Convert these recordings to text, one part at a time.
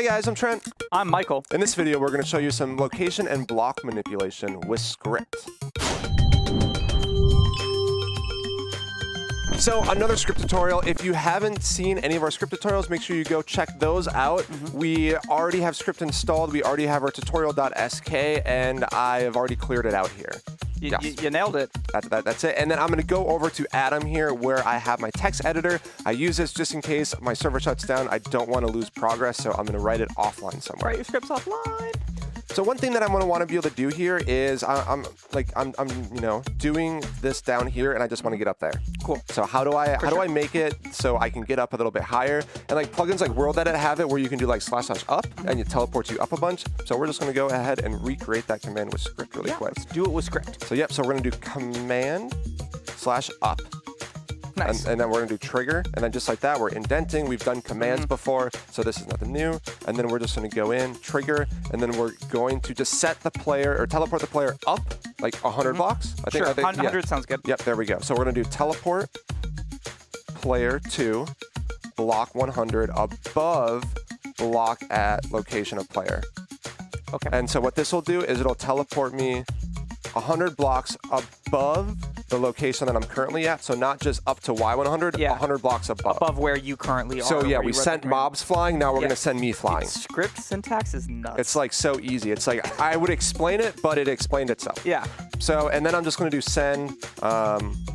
Hey guys, I'm Trent. I'm Michael. In this video, we're going to show you some location and block manipulation with Skript. So another Skript tutorial. If you haven't seen any of our Skript tutorials, make sure you go check those out. We already have Skript installed. We already have our tutorial.sk, and I have already cleared it out here. You nailed it. That's it. And then I'm going to go over to Atom here where I have my text editor. I use this just in case my server shuts down. I don't want to lose progress, so I'm going to write it offline somewhere. Write your scripts offline. So one thing that I'm going to want to be able to do here is I'm you know, doing this down here and I just want to get up there. Cool. So how do I make it so I can get up a little bit higher? And like plugins like WorldEdit have it where you can do like //up and it teleports you up a bunch. So we're just going to go ahead and recreate that command with Skript really quick. Let's do it with Skript. So so we're going to do command /up. Nice. And then we're going to do trigger. And then just like that, we're indenting. We've done commands before, so this is nothing new. And then we're just going to go in, trigger, and then we're going to just set the player or teleport the player up like 100 blocks. I think 100 sounds good. Yep, there we go. So we're going to do teleport player to block 100 above block at location of player. Okay. And so what this will do is it'll teleport me 100 blocks above the location that I'm currently at, so not just up to Y100, 100 blocks above. Above where you currently are. So yeah, we sent mobs flying, now we're gonna send me flying. Dude, Skript syntax is nuts. It's like so easy. It's like, I would explain it, but it explained itself. Yeah. So, and then I'm just gonna do send,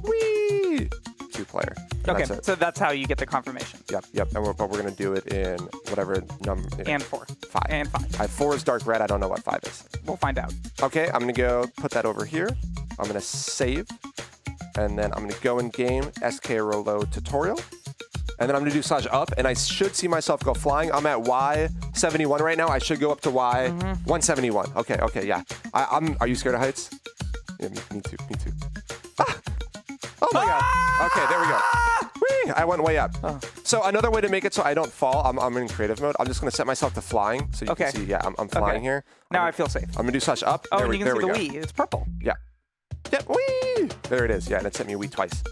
wee, to player. Okay, that's so that's how you get the confirmation. Yep, and we're gonna do it in whatever number. And four. Five. And five. Four is dark red, I don't know what five is. We'll find out. Okay, I'm gonna go put that over here. I'm gonna save. And then I'm going to go in game, skrolo tutorial. And then I'm going to do /up, and I should see myself go flying. I'm at Y71 right now. I should go up to Y171. Okay, yeah. Are you scared of heights? Yeah, me too. Ah! Oh my God. Okay, there we go. Whee! I went way up. Oh. So another way to make it so I don't fall, I'm in creative mode. I'm just going to set myself to flying. So you can see, yeah, I'm flying here. Now I feel safe. I'm going to do /up. Oh, and you can see the Wii. It's purple. Yeah. Yep, wee! There it is. Yeah, and it sent me wee twice.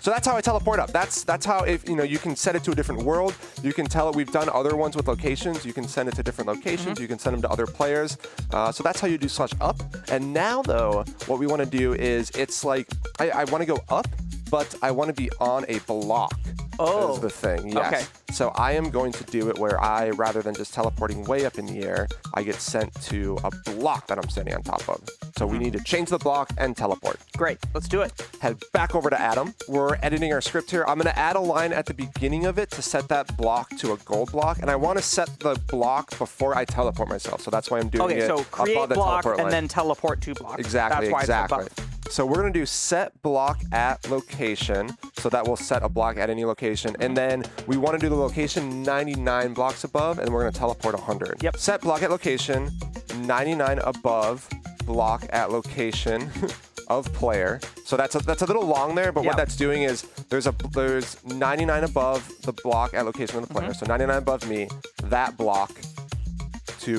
So that's how I teleport up. That's how, if you know, you can set it to a different world. You can tell it. We've done other ones with locations. You can send it to different locations. You can send them to other players. So that's how you do /up. And now though, what we want to do is it's like I want to go up, but I want to be on a block. Oh, is the thing. Yes. Okay. So I am going to do it where I, rather than just teleporting way up in the air, I get sent to a block that I'm standing on top of. So we need to change the block and teleport. Great, let's do it. Head back over to Atom. We're editing our Skript here. I'm gonna add a line at the beginning of it to set that block to a gold block, and I wanna set the block before I teleport myself. So that's why I'm doing it above the teleport line. Okay, so create block and then teleport to block. Exactly, that's why it's above. So we're gonna do set block at location. So that will set a block at any location. And then we wanna do the location 99 blocks above and we're gonna teleport 100. Yep. Set block at location 99 above block at location of player. So that's a little long there, but what that's doing is there's 99 above the block at location of the player. So 99 above me, that block.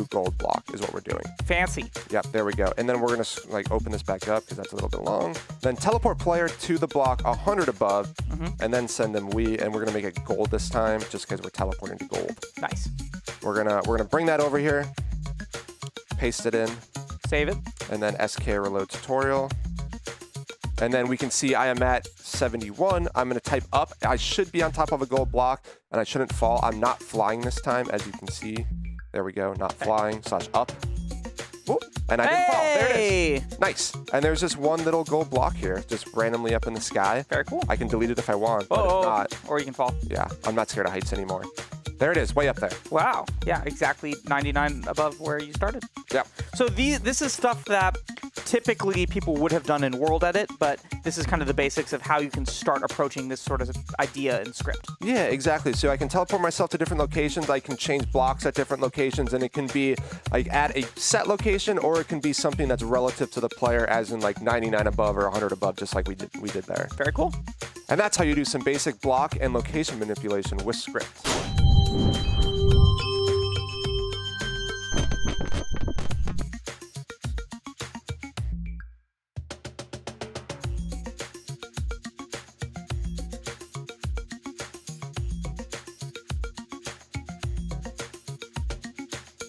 Gold block is what we're doing. Fancy. Yep, there we go. And then we're gonna open this back up because that's a little bit long. Then teleport player to the block 100 above, and then send them and we're gonna make it gold this time just because we're teleporting to gold. Nice. We're gonna bring that over here, paste it in, save it, and then skrolo tutorial. And then we can see I am at 71. I'm gonna type up. I should be on top of a gold block, and I shouldn't fall. I'm not flying this time, as you can see. There we go, not flying, /up. Whoop, and I didn't fall, there it is. Nice, and there's just one little gold block here, just randomly up in the sky. Very cool. I can delete it if I want, but if not. Or you can fall. Yeah, I'm not scared of heights anymore. There it is, way up there. Wow, yeah, exactly 99 above where you started. Yeah. So this is stuff that typically people would have done in WorldEdit, but this is kind of the basics of how you can start approaching this sort of idea in Skript. Yeah, exactly. So I can teleport myself to different locations, I can change blocks at different locations, and it can be like at a set location, or it can be something that's relative to the player, as in like 99 above or 100 above, just like we did there. Very cool. And that's how you do some basic block and location manipulation with Skript.